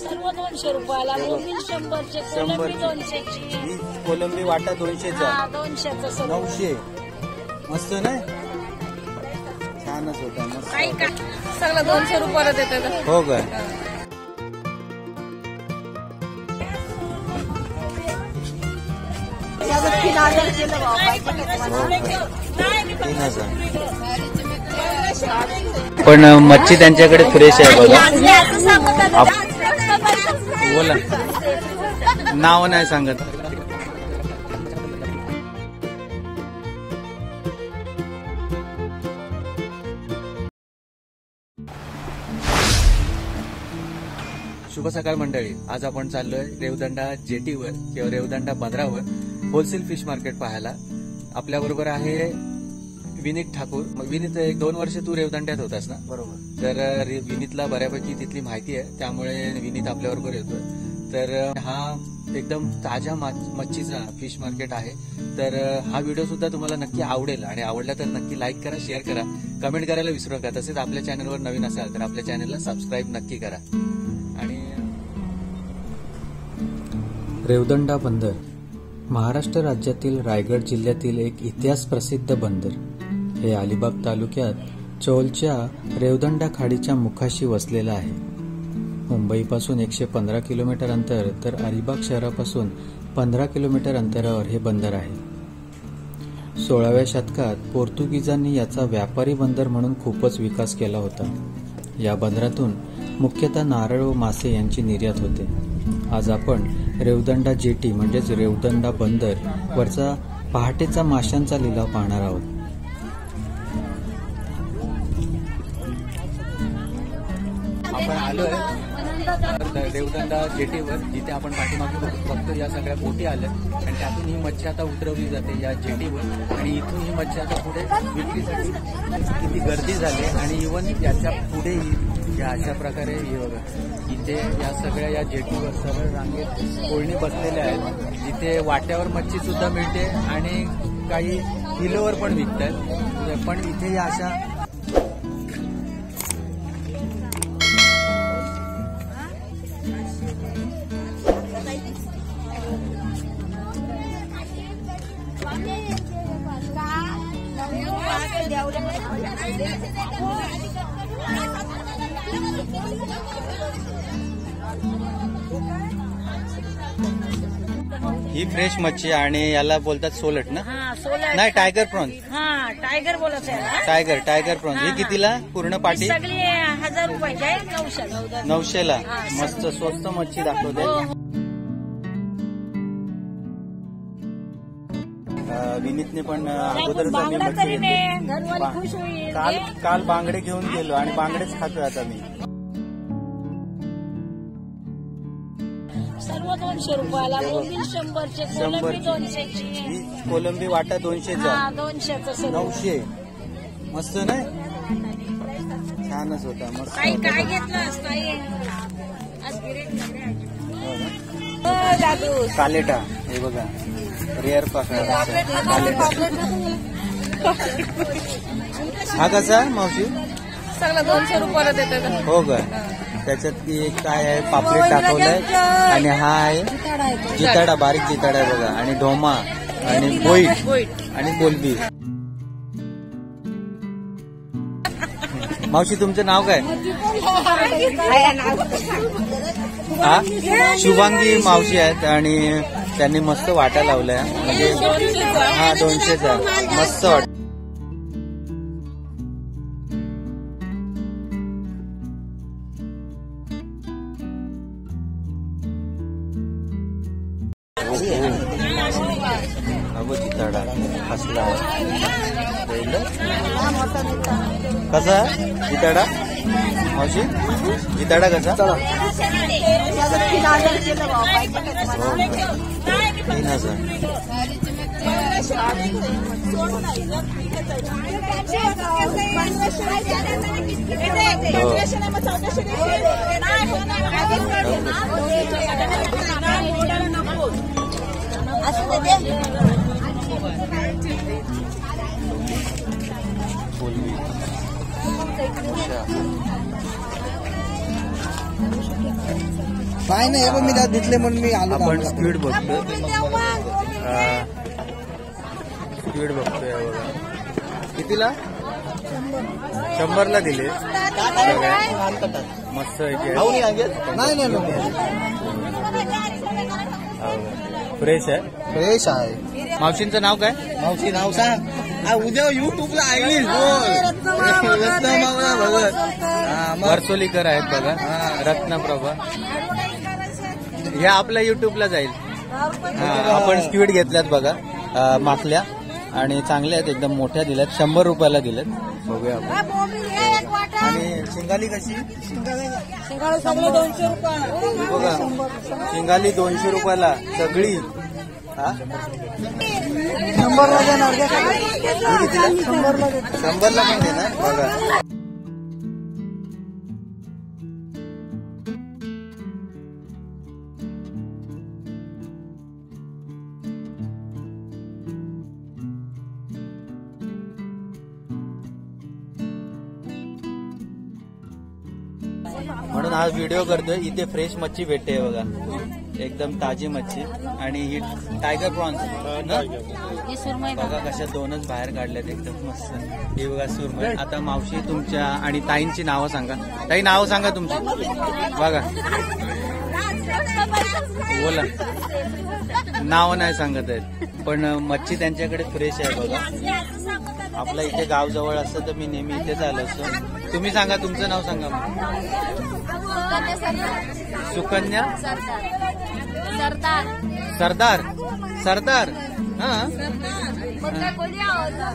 सर्व 200 रुपयाला, मोबिल 100चे, कोळंबी 200ची, कोळंबी वाटा 200चा, 200चा सर्व 900. मस्त नाही, छानच होता. मस्त काय का सगळं 200 रुपयाला देतात. हो का? पण मच्छी त्यांच्याकडे फ्रेश आहे बघा. बोला, नाव नाही सांगत. शुभ सकाळ मंडळी. आज आपण चाललोय रेवदंडा जेटीवर किंवा रेवदंडा बंदरावर होलसेल फिश मार्केट पाहायला. आपल्या बरोबर आहे विनीत ठाकूर. मग विनीत, 1-2 वर्ष तू रेवदंड्यात होतास ना? बरोबर. तर विनीतला बऱ्यापैकी तिथली माहिती आहे, त्यामुळे विनीत आपल्याबरोबर येतोय. तर हा एकदम ताजा मच्छीचा फिश मार्केट आहे. तर हा व्हिडिओ सुद्धा तुम्हाला नक्की आवडेल, आणि आवडला तर नक्की लाईक करा, शेअर करा, कमेंट करायला विसरू नका. तसेच आपल्या चॅनलवर नवीन असाल तर आपल्या चॅनलला सबस्क्राईब नक्की करा. आणि रेवदंडा बंदर महाराष्ट्र राज्यातील रायगड जिल्ह्यातील एक इतिहास प्रसिद्ध बंदर. हे अलिबाग तालुक्यात चौलच्या रेवदंडा खाडीच्या मुखाशी वसलेलं आहे. मुंबईपासून 115 किलोमीटर अंतर तर अलिबाग शहरापासून 15 किलोमीटर अंतरावर हे बंदर आहे. 16व्या शतकात पोर्तुगीजांनी याचा व्यापारी बंदर म्हणून खूपच विकास केला होता. या बंदरातून मुख्यतः नारळ व मासे यांची निर्यात होते. आज आपण रेवदंडा जेटी म्हणजेच रेवदंडा बंदर वरचा पहाटेचा माशांचा लिलाव पाहणार आहोत. आपण आलोय रेवदंडा जेटीवर, जिथे आपण पाठीमागे फक्त या सगळ्या बोटी आल्या आणि त्यातून ही मच्छी आता उतरवली जाते या जेटीवर. आणि इथून ही मच्छी आता पुढे विक्रीसाठी किती गर्दी झाली, आणि इव्हन याच्या पुढे अशा प्रकारे इथे या सगळ्या या जेटीवर सरळ रांगेत कोळणी बसलेल्या आहेत, जिथे वाट्यावर मच्छी सुद्धा मिळते आणि काही किलोवर पण विकतात. पण इथे या अशा ही फ्रेश मच्छी, आणि याला बोलतात सोलट ना? नाही, टायगर प्रॉन्स. टायगर बोलत आहे. Tiger prawns. ही कितीला पूर्ण पाटी? 1000 रुपयाची आहे. 900ला. मस्त स्वस्त मच्छी दाखवते. विनीतने पण अगोदरच आम्ही मच्छी काल बांगडे घेऊन गेलो, आणि बांगडेच खातोय आता मी. सर्व 200 रुपयाला, मोबिल 100चे, कोळंबी 200ची, कोळंबी वाटा 200चा, 200चा 900. मस्त नाही, छानच होता. मस्त काय काय घेतलं असतं? कालेटा. हे बघा, रेअर पकडा हा. कसा मावशी? सगळं 200 रुपयाला देतात. हो का? त्याच्यात ती काय आहे, पापलेट टाकवलंय, आणि हा आहे जिताडा, बारीक जिताडा बघा, आणि ढोमा, आणि बोईट, आणि कोलबी. मावशी, तुमचं नाव काय? हा, शुभांगी मावशी आहेत, आणि त्यांनी मस्त वाटा लावलाय, म्हणजे हा 200चा. मस्त वाट. अगोदर कसला कसा जिताडा मावशी? जिताडा कसा? 3,000. काय नाही हे मी दिसले म्हणून मी आलो. आपण स्पीड बघतो, स्पीड बघतोय कितीला 100 ला दिले. मस्त नाही फ्रेश आहे, फ्रेश आहे. मावशींचं नाव काय? मावशी नाव सांग. उद्या युट्यूबला आईस बोल. वर्सोलीकर आहेत बघा, रत्नप्रभा. हे आपल्या युट्यूबला जाईल. आपण स्क्विड घेतल्यात बघा माकल्या, आणि चांगल्या आहेत एकदम मोठ्या दिल्यात. 100 रुपयाला दिल्यात. बघूया आपण. आणि शिंगाली कशी? बघा शिंगाली 200 रुपयाला सगळी. हा 100 ला देणार का? 100 ला पण देणार बघा. म्हणून आज व्हिडिओ करतोय. इथे फ्रेश मच्छी भेटते बघा, एकदम ताजी मच्छी. आणि ही टायगर प्रॉन्स बघा कशा दोनच बाहेर काढल्यात एकदम मस्त. हे बघा सुरमई. आता मावशी तुमच्या आणि ताईंची नावं सांगा. ताई नाव सांगा तुमची बघा. बोला, नाव नाही सांगत आहेत पण मच्छी त्यांच्याकडे फ्रेश आहे बघा. आपला इथे गाव जवळ असतं तर मी नेहमी इथेच आलो असतो. तुम्ही सांगा तुमचं नाव सांगा. सुकन्या सरदार. सरदार सरदार हा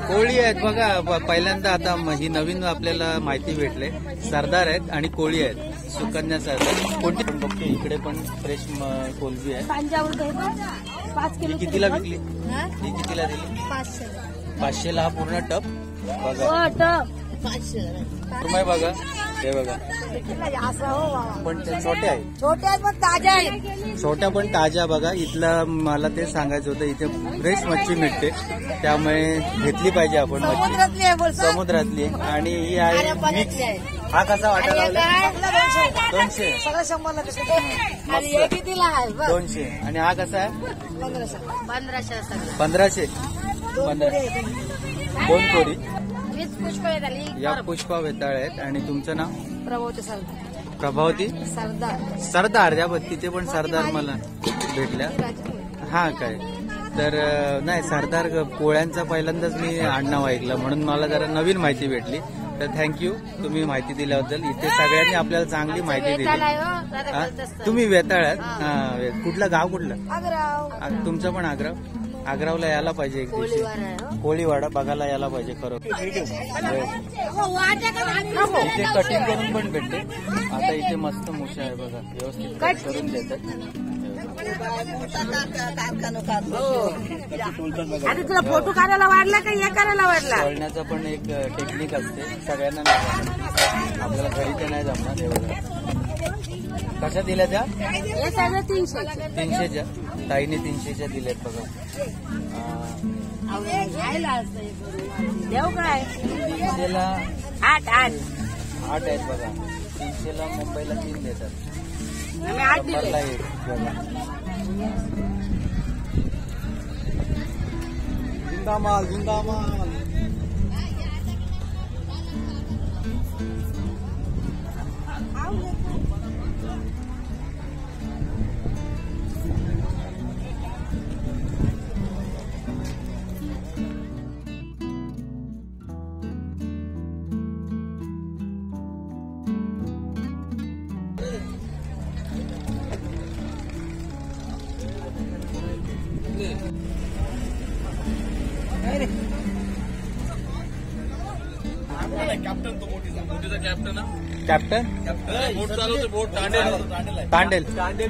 कोळी आहेत बघा. पहिल्यांदा आता ही नवीन आपल्याला माहिती भेटले. सरदार आहेत आणि कोळी आहेत. सुकन्या सरदार कोणती पण बघतो. इकडे पण फ्रेश कोळंबी आहे. कितीला विकली? ती कितीला दिली? 500 ला. हा पूर्ण टप बघा. तुम्ही बघा ते बघा. पण छोटे आहे, छोटे आहेत पण ताज्या आहेत. छोट्या पण ताज्या बघा. इथलं मला ते सांगायचं होतं, इथे फ्रेश मच्छी मिळते त्यामुळे घेतली पाहिजे आपण मच्छी. समुद्रातली. आणि ही आहे. हा कसा वाटायला लागला? 200. 200. आणि हा कसा आहे? 1500. 2 कोडी. या पुष्पा वेताळ आहेत. आणि तुमचं नाव? प्रभावती सरदार. प्रभावती सरदार. सरदार या तिथे पण सरदार मला भेटल्या. हा काय तर नाही सरदार कोळ्यांचा पहिल्यांदाच मी आडनाव ऐकलं म्हणून मला जरा नवीन माहिती भेटली. तर थँक्यू तुम्ही माहिती दिल्याबद्दल. इथे सगळ्यांनी आपल्याला चांगली माहिती दिली. तुम्ही वेताळ आहात. कुठलं गाव? कुठलं तुमचं? पण आग्राव. आग्रावला यायला पाहिजे एक दिवशी. कोळीवाडा बघायला यायला पाहिजे खरं. इथे कटिंग करून पण भेटते. आता इथे मस्त मुशा आहे बघा, व्यवस्थित कट करून देतात. तुला फोटो काढायला वाढला का हे करायला वाढला? बोलण्याचा पण एक टेक्निक असते. सगळ्यांना आपल्याला घरी ते नाही जमणार. हे बघा कशा दिल्या त्या? 300च्या. ताईने 300च्या दिल्यात बघा. काय 300 ला 8 आहेत बघा. 300 ला मुंबईला 3 देतात. 100 ला 1 बघा. जिंदामाल जिंदामाल. कॅप्टन तांडेल. दादा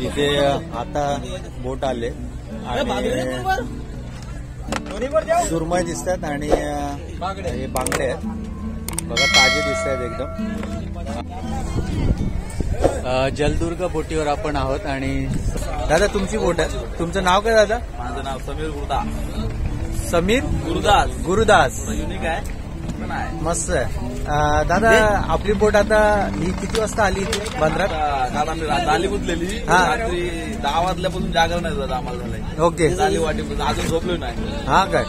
इथे आता बोट आले आणि सुरमई दिसतात आणि हे बांगडे आहेत बघा. ताजे दिसत आहेत एकदम. जलदुर्ग बोटीवर आपण आहोत. आणि दादा तुमची बोट आहे. तुमचं नाव काय दादा? माझं नाव समीर गुरुदास. समीर गुरुदास. युनिक आहे मस्त आहे दादा. आपली बोट आता ही किती वाजता आली बंदरात? दादा मी रात्री उतरलेली, रात्री 10 वाजल्यापासून जागरण आहे दादा आम्हाला झालंय. ओके, झाली वाटेपर्यंत अजून झोपलो नाही. हा काय,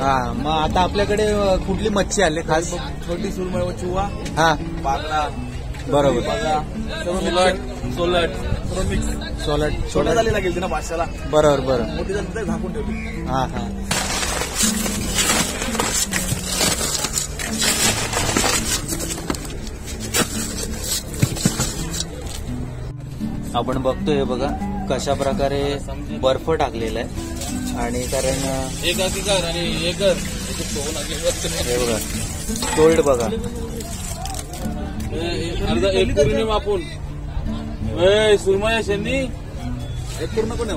हा मग आता आपल्याकडे कुठली मच्छी आली खास? छोटी सुरमळ व चुवा, हा पागडा, बरोबर सोलट सोलट सोलट झाली लागेल तिला पाचशाला. बरोबर बरोबर, मोठी झाली झाकून ठेवली. हा हा आपण बघतोय बघा कशा प्रकारे बर्फ टाकलेला आहे. आणि कारण तोल्ड बघा वापून सुरमया शेंनी एक पूर्ण कोण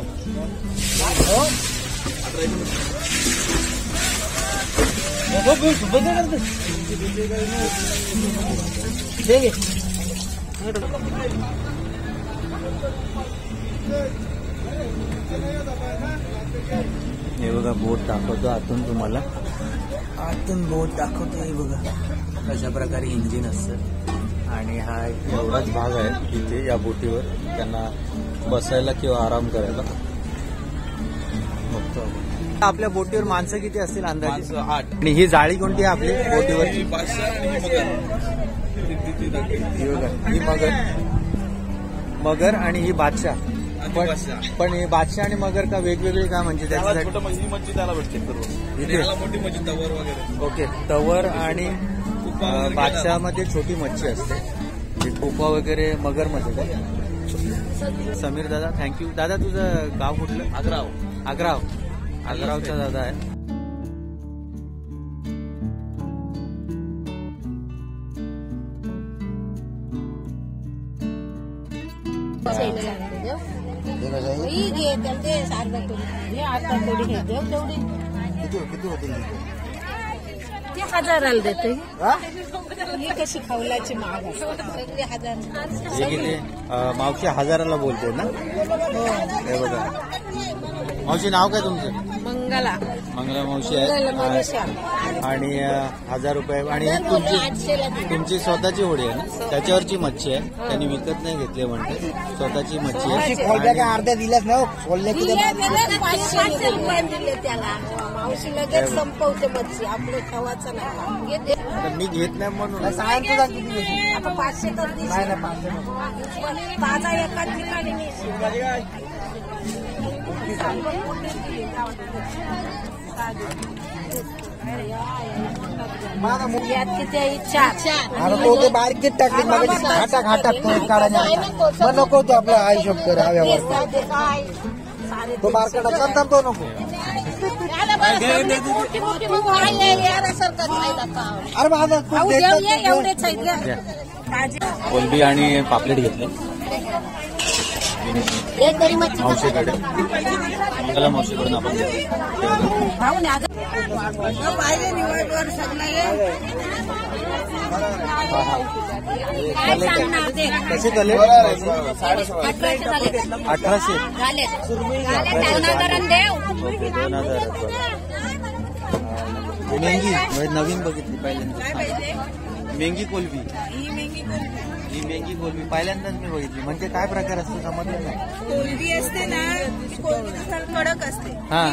हे बघा बोट दाखवतो आतून तुम्हाला. आतून बोट दाखवतो हे बघा कशा प्रकारे इंजिन असतं. आणि हा एवढाच भाग आहे तिथे या बोटीवर त्यांना बसायला किंवा आराम करायला. बघतो आपल्या बोटीवर माणसं किती असतील अंदाजे? 8. आणि ही जाळी कोणती आहे आपली बोटीवरची? ही मगर, मगर आणि ही बादशाह. पण हे बादशाह आणि मगर का वेगवेगळी का म्हणजे त्याच्यासाठी मच्छी त्याला भेटते मोठी मच्छी तवर वगैरे. ओके, तवर आणि बादशाह मध्ये छोटी मच्छी असते, कोपा वगैरे मगर मध्ये काय. समीर दादा थँक्यू. दादा तुझं गाव कुठलं? आग्राव. आग्राव, आग्रावचा दादा आहे. हजाराला देते कशी खवलाची महाग असते. मावशी हजाराला बोलते ना? हे बघा मावशी नाव काय तुमचं? मंगला. मंगला मावशी आहे. आणि 1000 रुपये. आणि तुमची स्वतःची होडी आहे ना, त्याच्यावरची मच्छी आहे, त्यांनी विकत नाही घेतली म्हणते, स्वतःची मच्छी आहे. अर्ध्या दिल्याच ना खोलल्या दिले त्याला मावशी लगेच संपवते मच्छी, आपलं खावाचं नाही. मी घेत नाही म्हणून सांगतो 500 तर माझा एका ठिकाणी बारकीत टाकली घाटा घाटात मग नको होतो आपला आयुष्य तो बारकाटा चालतात तो नको. अरे माझा कोळंबी आणि पापलेट घेतले मावशीकडे, मंगला मावशीकडून आपण कसे झाले? 1800 ओके 2000. मेंगी नवीन बघितली पहिल्यांदा, मेंगी कोळंबी. ही मेंगी कोळंबी पहिल्यांदाच मी बघितली. म्हणजे काय प्रकार असतो समजलं नाही. कोळंबी असते ना कडक असते, हा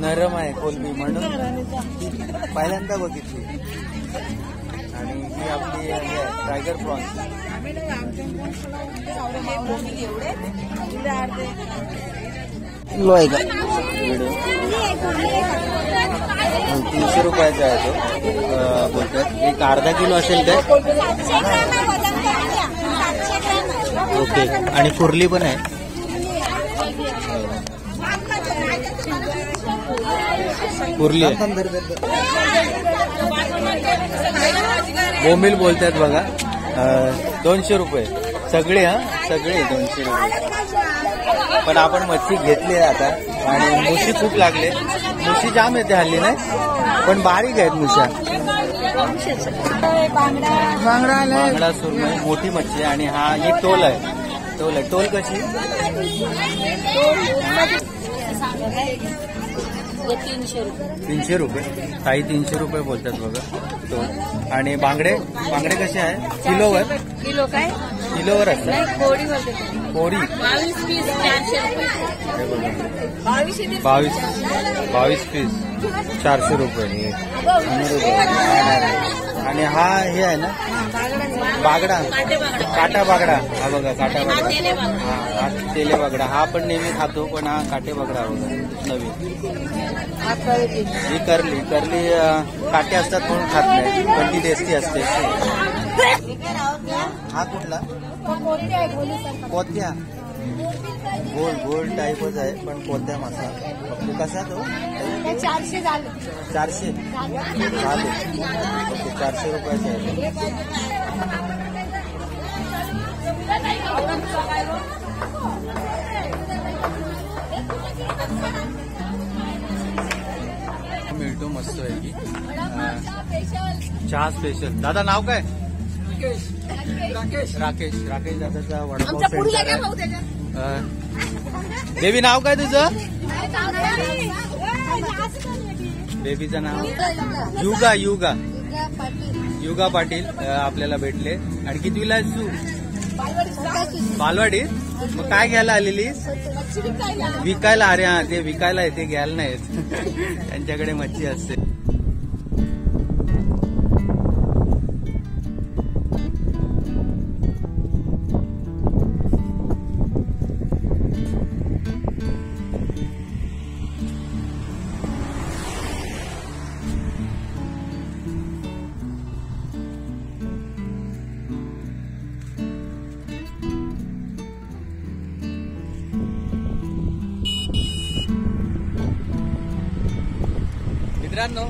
नरम आहे कोळंबी म्हणून पहिल्यांदा बघितली. आणि ही आपली टायगर प्रॉन्स. लोय 300 रुपयाचा आहे तो बोलतात. एक अर्धा किलो असेल काय? ओके. आणि कुर्ली पण आहे. कुर्ली बोंबील बोलतात बघा 200 रुपये सगळे. हा सगळे 200 रुपये. पण आपण मच्छी घेतली आता. आणि मुशी खूप लागले, मुशी जाम येते हल्ली नाही, पण बारीक आहेत मुशा. बांगडा सुरमई मोठी मच्छी. आणि हा ही टोल आहे. टोल आहे. टोल कशी? ये 300 रुपये। 300 रुपये ताई 300 रुपये बोलतात बघा। तो आणि बांगडे बांगडे कसे आहे किलोवर? किलो काय किलोवर असतात कोडी बोलते कोडी 22 पीस 400 रुपये। आणि हा हे आहे ना बागडा काटा बागडा हा बघा काटा बागडा हा तेले बागडा हा पण नेहमी खातो पण हा काटे बागडा नवीन ही करली करली काटे असतात म्हणून खात नाही पण ती टेस्टी असते। हा कुठला कोत्या गोल गोल टाईपच आहे पण कोत्या मासा तू कसा तो 400 रुपयाचा आहे मिळतो मस्त आहे की चहा स्पेशल। दादा नाव काय? राकेश। राकेश राकेश दादाचा वडापाव बेबी नाव काय तुझं? बेबीचं नाव युगा। युगा युगा पाटील आपल्याला भेटले। आणि कितवीला आहेस तू? बालवाडीत मग काय घ्यायला आलेली? विकायला? अरे हा ते विकायला येते घ्यायला नाहीत त्यांच्याकडे मच्छी असते। मित्रांनो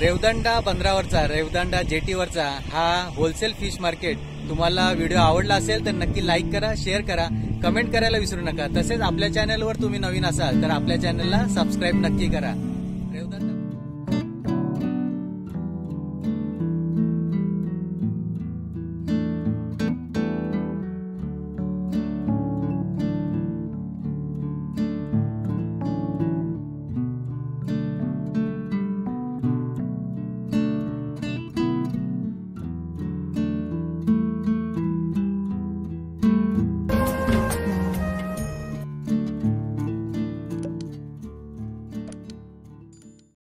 रेवदंडा बंदरावरचा रेवदंडा जेटीवरचा हा होलसेल फिश मार्केट तुम्हाला व्हिडिओ आवडला असेल तर नक्की लाईक करा, शेअर करा, कमेंट करायला विसरू नका। तसेच आपल्या चॅनलवर तुम्ही नवीन असाल तर आपल्या चॅनलला सबस्क्राईब नक्की करा। रेवदंडा